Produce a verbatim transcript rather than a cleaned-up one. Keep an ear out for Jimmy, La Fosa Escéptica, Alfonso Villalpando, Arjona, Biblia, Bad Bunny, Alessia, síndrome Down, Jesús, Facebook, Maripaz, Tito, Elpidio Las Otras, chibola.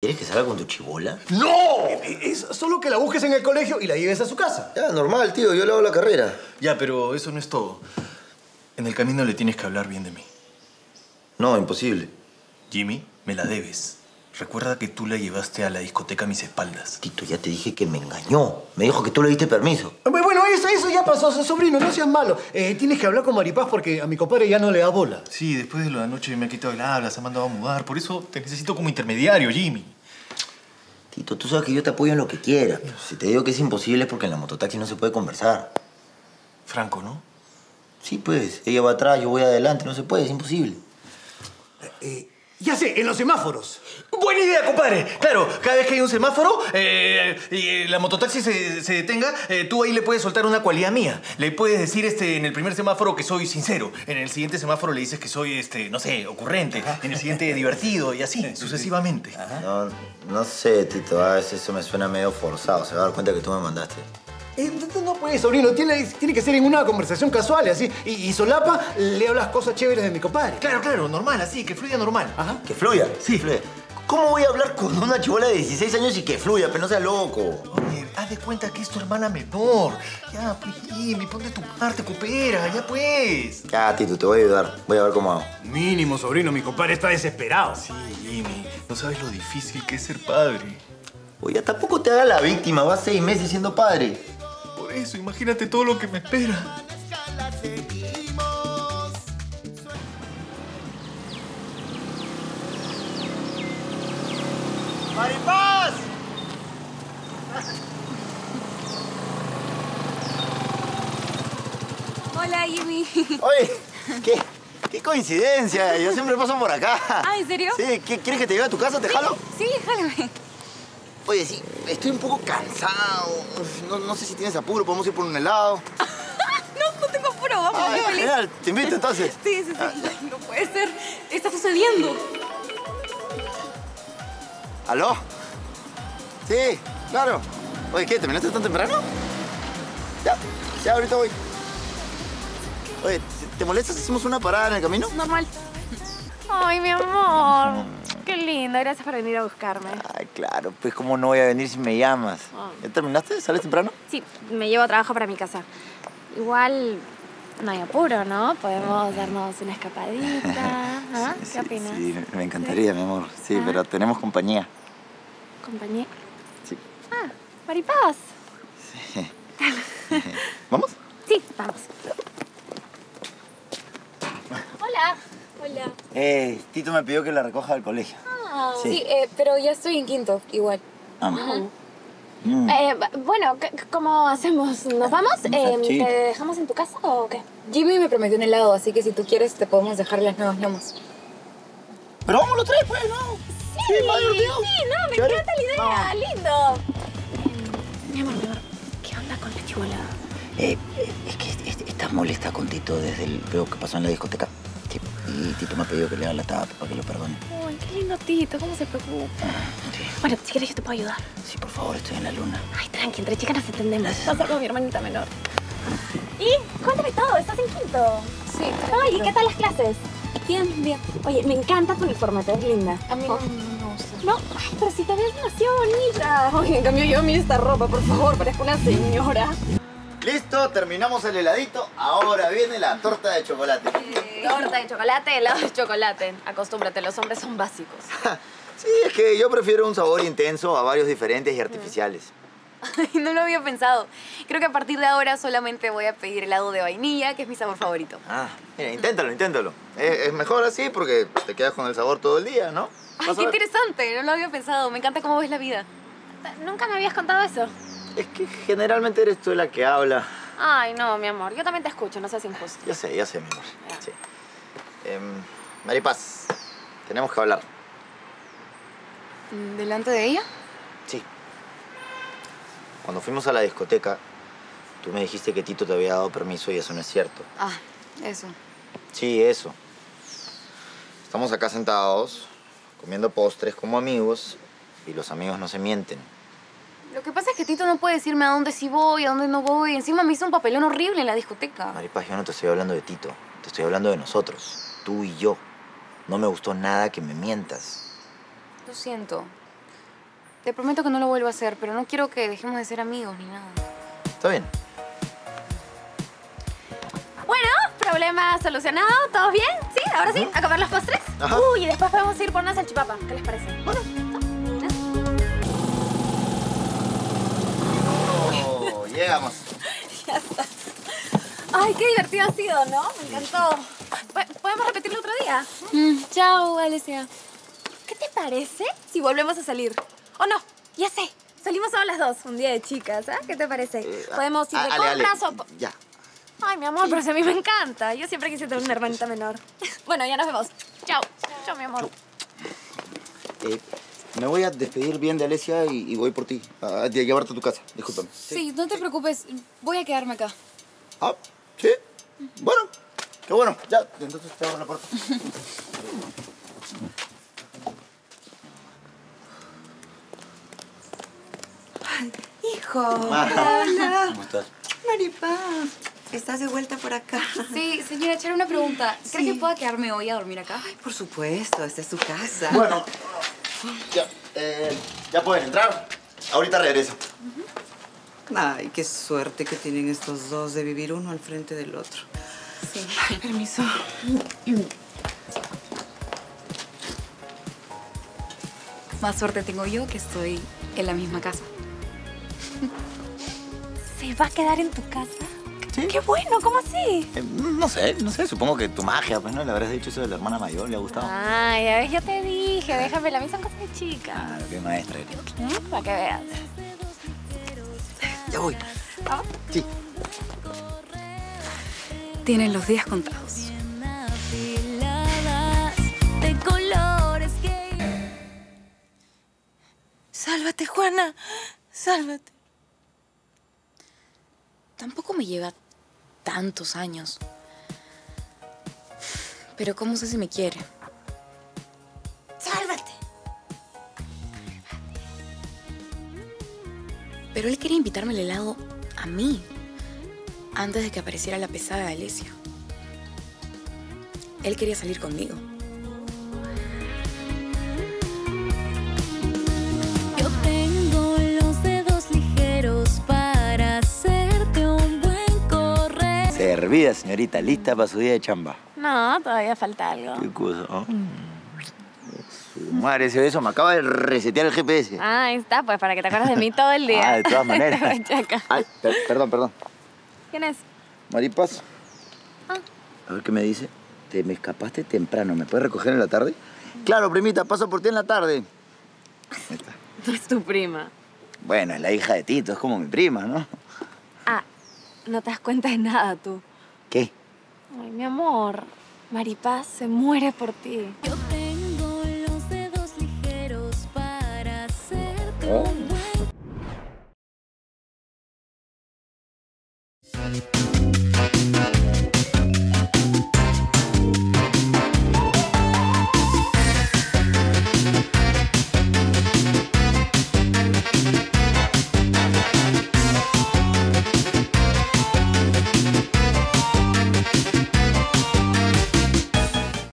¿Quieres que salga con tu chibola? ¡No! Es solo que la busques en el colegio y la lleves a su casa. Ya, normal, tío. Yo le hago la carrera. Ya, pero eso no es todo. En el camino le tienes que hablar bien de mí. No, imposible. Jimmy, me la debes. Recuerda que tú la llevaste a la discoteca a mis espaldas. Tito, ya te dije que me engañó. Me dijo que tú le diste permiso. Bueno, eso, eso ya pasó, sobrino. No seas malo. Eh, tienes que hablar con Maripaz porque a mi compadre ya no le da bola. Sí, después de lo de anoche me ha quitado el habla, se ha mandado a mudar. Por eso te necesito como intermediario, Jimmy. Tito, tú sabes que yo te apoyo en lo que quieras. Si te digo que es imposible es porque en la mototaxi no se puede conversar. Franco, ¿no? Sí, pues. Ella va atrás, yo voy adelante. No se puede, es imposible. Eh... Ya sé, en los semáforos. Buena idea, compadre. Claro, cada vez que hay un semáforo eh, eh, la mototaxi se, se detenga, eh, tú ahí le puedes soltar una cualidad mía. Le puedes decir este, en el primer semáforo que soy sincero. En el siguiente semáforo le dices que soy, este, no sé, ocurrente. Ajá. En el siguiente divertido y así, sucesivamente. No, no sé, Tito. A veces eso me suena medio forzado. Se va a dar cuenta que tú me mandaste. No puedes, sobrino. Tiene, tiene que ser en una conversación casual, así. Y, y solapa, leo las cosas chéveres de mi compadre. Claro, claro. Normal, así. Que fluya normal. Ajá. ¿Que fluya? Sí. Que fluya. ¿Cómo voy a hablar con una chibola de dieciséis años y que fluya? Pero no sea loco. Oye, haz de cuenta que es tu hermana menor. Ya, pues, Jimmy, ponte tu parte, coopera. Ya, pues. Ya, Tito, te voy a ayudar. Voy a ver cómo hago. Mínimo, sobrino. Mi compadre está desesperado. Sí, Jimmy. No sabes lo difícil que es ser padre. Oye, tampoco te haga la víctima. Vas seis meses siendo padre. Por eso, imagínate todo lo que me espera. ¡Maripaz! Hola, Jimmy. Oye, ¿qué? ¡Qué coincidencia! Yo siempre paso por acá. ¿Ah, en serio? Sí, ¿qué, ¿quieres que te lleve a tu casa? ¿Te jalo? Sí, sí, jálame. Oye, sí, estoy un poco cansado. No, no sé si tienes apuro, podemos ir por un helado. No, no tengo apuro, vamos. Ah, ya, genial, te invito entonces. Sí, sí, sí. Ah. No puede ser, está sucediendo. ¿Aló? Sí, claro. Oye, ¿qué? ¿Terminaste tan temprano? Ya, ya ahorita voy. Oye, ¿te molestas si hacemos una parada en el camino? Normal. Ay, mi amor. Qué lindo, gracias por venir a buscarme. Ay, claro, pues cómo no voy a venir si me llamas. Oh. ¿Ya terminaste? ¿Sales temprano? Sí, me llevo a trabajo para mi casa. Igual no hay apuro, ¿no? Podemos darnos una escapadita. ¿Ah? Sí, ¿Qué sí, opinas? Sí, me encantaría, sí, mi amor. Sí, ah. Pero tenemos compañía. ¿Compañía? Sí. Ah, Maripaz. Sí. ¿Vamos? Sí, vamos. Hola. Hola. Eh, Tito me pidió que la recoja del colegio. Ah, sí, sí eh, pero ya estoy en quinto, igual. Ah, uh-huh. mm. eh, Bueno, ¿cómo hacemos? ¿Nos vamos? Eh, ¿Te dejamos en tu casa o qué? Jimmy me prometió un helado, así que si tú quieres te podemos dejar las nuevas lomas. Pero vamos los tres, pues, ¿no? Sí, sí, mayor, sí, no, me ¿Qué encanta eres? La idea, vamos. Lindo. Eh, mi amor, mi amor, ¿qué onda con la chibola? Eh, es que es, es, estás molesta con Tito desde el veo que pasó en la discoteca. Y Tito me ha pedido que le haga la tapa para que lo perdone. Uy, qué lindo Tito, cómo se preocupa. Ah, sí. Bueno, si quieres yo te puedo ayudar. Sí, por favor, estoy en la luna. Ay, tranqui, entre chicas nos entendemos. Vas a ser con mi hermanita menor. Y cuéntame todo, estás en quinto. Sí. Ay, ¿y qué tal las clases? Bien, bien. Oye, me encanta tu uniforme, te ves linda. A mí no me gusta. No, ay, pero si te ves demasiado bonita. Oye, en cambio yo miro esta ropa, por favor, parezco una señora. Listo, terminamos el heladito. Ahora viene la torta de chocolate. Eh, torta de chocolate, helado de chocolate. Acostúmbrate, los hombres son básicos. Sí, es que yo prefiero un sabor intenso a varios diferentes y artificiales. Ay, no lo había pensado. Creo que a partir de ahora solamente voy a pedir helado de vainilla, que es mi sabor favorito. Ah, mira, inténtalo, inténtalo. Es, es mejor así porque te quedas con el sabor todo el día, ¿no? Ay, qué interesante. No lo había pensado. Me encanta cómo ves la vida. Nunca me habías contado eso. Es que generalmente eres tú la que habla. Ay, no, mi amor. Yo también te escucho, no seas injusto. Ya sé, ya sé, mi amor. Sí. Eh, Maripaz, tenemos que hablar. ¿Delante de ella? Sí. Cuando fuimos a la discoteca, tú me dijiste que Tito te había dado permiso y eso no es cierto. Ah, eso. Sí, eso. Estamos acá sentados, comiendo postres como amigos, y los amigos no se mienten. Lo que pasa es que Tito no puede decirme a dónde sí voy, a dónde no voy. Encima me hizo un papelón horrible en la discoteca. Maripaz, yo no te estoy hablando de Tito. Te estoy hablando de nosotros, tú y yo. No me gustó nada que me mientas. Lo siento. Te prometo que no lo vuelvo a hacer, pero no quiero que dejemos de ser amigos ni nada. Está bien. Bueno, problema solucionado. ¿Todos bien? ¿Sí? ¿Ahora sí? ¿A comer los postres? Ajá. Uy, y después podemos ir por una salchipapa. ¿Qué les parece? Bueno. Oh, llegamos. Ya está. Ay, qué divertido ha sido, ¿no? Me encantó. ¿Podemos repetirlo otro día? Mm, chao, Alessia. ¿Qué te parece si volvemos a salir? ¿O no? Ya sé. Salimos solo las dos. Un día de chicas, ¿ah? ¿eh? ¿Qué te parece? Eh, Podemos ir de compras o... Ya. Ay, mi amor, pero si a mí me encanta. Yo siempre quise tener una hermanita menor. Bueno, ya nos vemos. Chao. Chao, mi amor. Eh, me voy a despedir bien de Alessia y, y voy por ti. A, a llevarte a tu casa. Discúlpame. Sí, sí no te sí. preocupes. Voy a quedarme acá. ¿Ah? ¿Sí? Bueno. Qué bueno. Ya. Entonces te abro la puerta. Hijo. Hola. ¿Cómo estás? Maripaz. ¿Estás de vuelta por acá? Sí, señora, echar una pregunta. ¿Crees sí. que pueda quedarme hoy a dormir acá? Ay, por supuesto, esta es su casa. Bueno, ya, eh, ya pueden entrar. Ahorita regreso. Uh-huh. Ay, qué suerte que tienen estos dos de vivir uno al frente del otro. Sí. Ay, permiso. Más suerte tengo yo que estoy en la misma casa. ¿Se va a quedar en tu casa? ¿Sí? ¡Qué bueno! ¿Cómo así? Eh, no sé, no sé. Supongo que tu magia, pues, ¿no? Le habrás dicho eso de la hermana mayor, ¿le ha gustado? Ay, a ver, yo te dije. Déjame, la mí son cosas de chicas. Claro, qué maestra eres. ¿Eh? Para que veas. Ya voy. ¿Ah? Sí. Tienen los días contados. Sálvate, Juana. Sálvate. Tampoco me lleva tantos años. Pero ¿cómo sé si me quiere? ¡Sálvate! Pero él quería invitarme al helado a mí, antes de que apareciera la pesada de Alessia. Él quería salir conmigo. Servida, señorita. ¿Lista para su día de chamba? No, todavía falta algo. ¿Qué cosa? Oh. Su madre, ese beso me acaba de resetear el G P S. Ah, ahí está, pues, para que te acuerdes de mí todo el día. Ah, de todas maneras. Ay, per perdón, perdón. ¿Quién es? Maripaz. Ah. A ver qué me dice. Te me escapaste temprano. ¿Me puedes recoger en la tarde? Claro, primita. Paso por ti en la tarde. Ahí está. No es tu prima. Bueno, es la hija de Tito. Es como mi prima, ¿no? Ah. No te das cuenta de nada, tú. ¿Qué? Ay, mi amor. Maripaz se muere por ti. Yo tengo los dedos ligeros para hacerte un buen...